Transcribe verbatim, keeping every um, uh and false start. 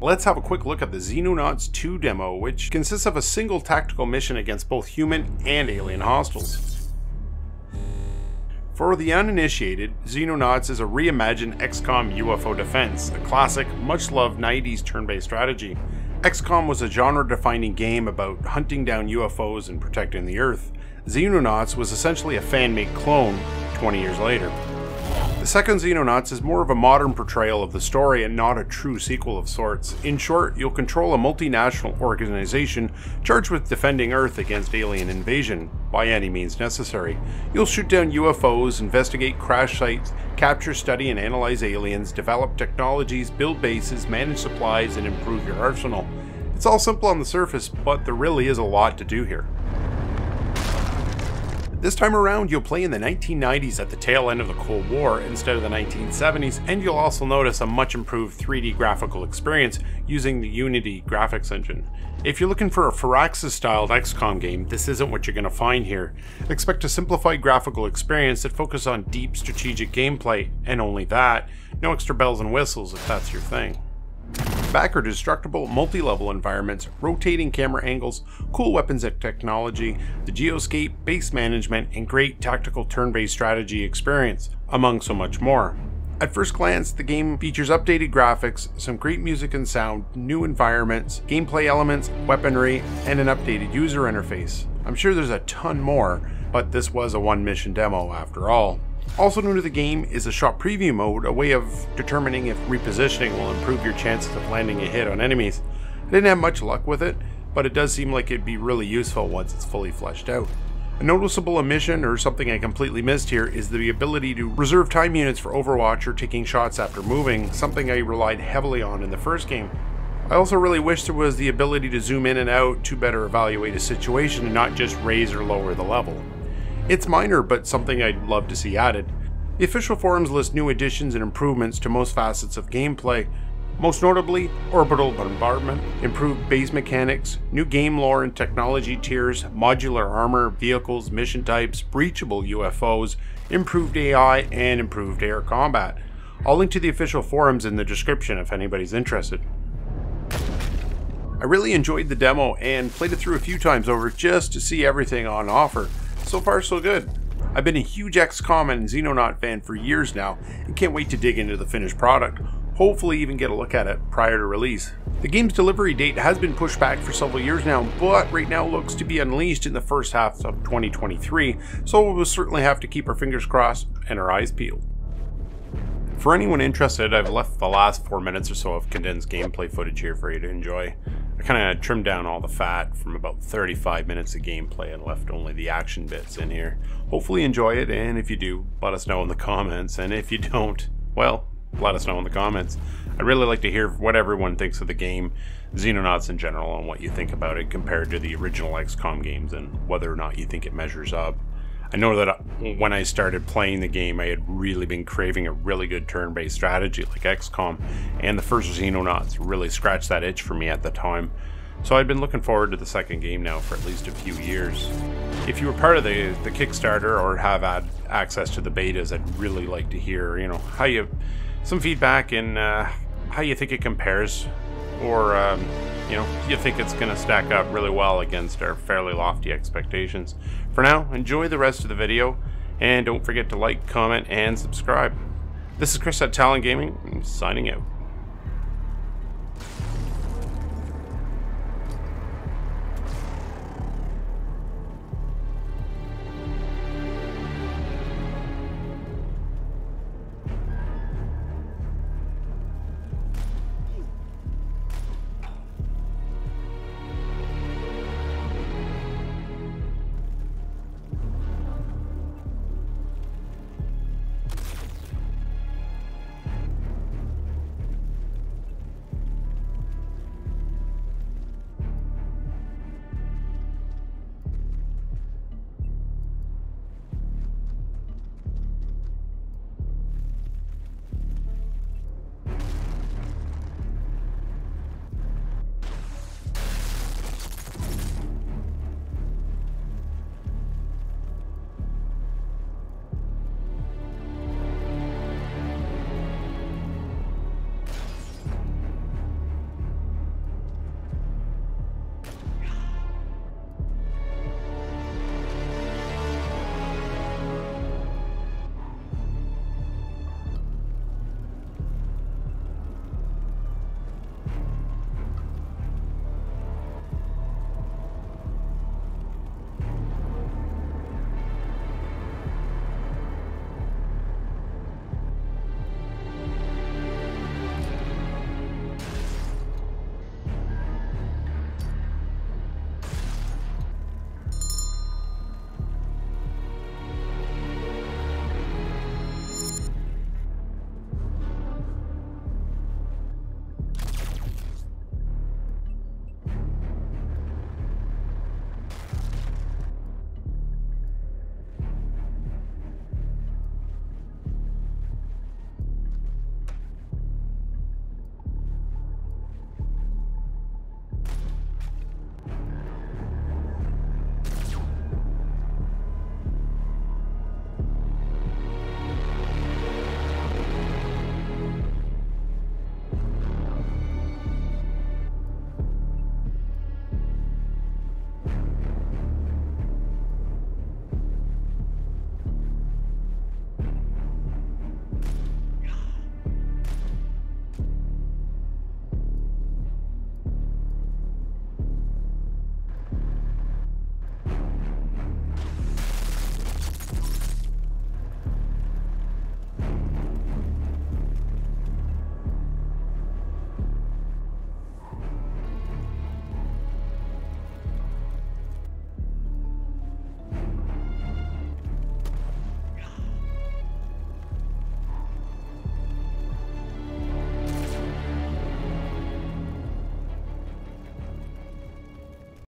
Let's have a quick look at the Xenonauts two demo, which consists of a single tactical mission against both human and alien hostiles. For the uninitiated, Xenonauts is a reimagined X COM U F O defense, the classic, much-loved nineties turn-based strategy. X COM was a genre-defining game about hunting down U F Os and protecting the Earth. Xenonauts was essentially a fan-made clone twenty years later. The second Xenonauts is more of a modern portrayal of the story and not a true sequel of sorts. In short, you'll control a multinational organization charged with defending Earth against alien invasion, by any means necessary. You'll shoot down U F Os, investigate crash sites, capture, study and analyze aliens, develop technologies, build bases, manage supplies and improve your arsenal. It's all simple on the surface, but there really is a lot to do here. This time around, you'll play in the nineteen nineties at the tail end of the Cold War instead of the nineteen seventies, and you'll also notice a much improved three D graphical experience using the Unity graphics engine. If you're looking for a Firaxis-styled X COM game, this isn't what you're going to find here. Expect a simplified graphical experience that focuses on deep strategic gameplay, and only that. No extra bells and whistles if that's your thing. Back are destructible multi-level environments, rotating camera angles, cool weapons and technology, the geoscape, base management, and great tactical turn-based strategy experience, among so much more. At first glance, the game features updated graphics, some great music and sound, new environments, gameplay elements, weaponry, and an updated user interface. I'm sure there's a ton more, but this was a one-mission demo after all. Also new to the game is a shot preview mode, a way of determining if repositioning will improve your chances of landing a hit on enemies. I didn't have much luck with it, but it does seem like it'd be really useful once it's fully fleshed out. A noticeable omission, or something I completely missed here, is the ability to reserve time units for Overwatch or taking shots after moving, something I relied heavily on in the first game. I also really wish there was the ability to zoom in and out to better evaluate a situation and not just raise or lower the level. It's minor, but something I'd love to see added. The official forums list new additions and improvements to most facets of gameplay, most notably orbital bombardment, improved base mechanics, new game lore and technology tiers, modular armor, vehicles, mission types, breachable U F Os, improved A I, and improved air combat. I'll link to the official forums in the description if anybody's interested. I really enjoyed the demo and played it through a few times over just to see everything on offer. So far, so good. I've been a huge X COM and Xenonaut fan for years now, and can't wait to dig into the finished product, hopefully even get a look at it prior to release. The game's delivery date has been pushed back for several years now, but right now looks to be unleashed in the first half of twenty twenty-three, so we'll certainly have to keep our fingers crossed and our eyes peeled. For anyone interested, I've left the last four minutes or so of condensed gameplay footage here for you to enjoy. I kind of trimmed down all the fat from about thirty-five minutes of gameplay and left only the action bits in here. Hopefully you enjoy it, and if you do, let us know in the comments, and if you don't, well, let us know in the comments. I'd really like to hear what everyone thinks of the game, Xenonauts in general, and what you think about it compared to the original X COM games, and whether or not you think it measures up. I know that when I started playing the game, I had really been craving a really good turn-based strategy like X COM, and the first Xenonauts really scratched that itch for me at the time, so I'd been looking forward to the second game now for at least a few years. If you were part of the, the Kickstarter or have had access to the betas, I'd really like to hear, you know, how you, some feedback and uh, how you think it compares, or um, you know, you think it's going to stack up really well against our fairly lofty expectations. For now, enjoy the rest of the video, and don't forget to like, comment, and subscribe. This is Chris at Talon Gaming, signing out.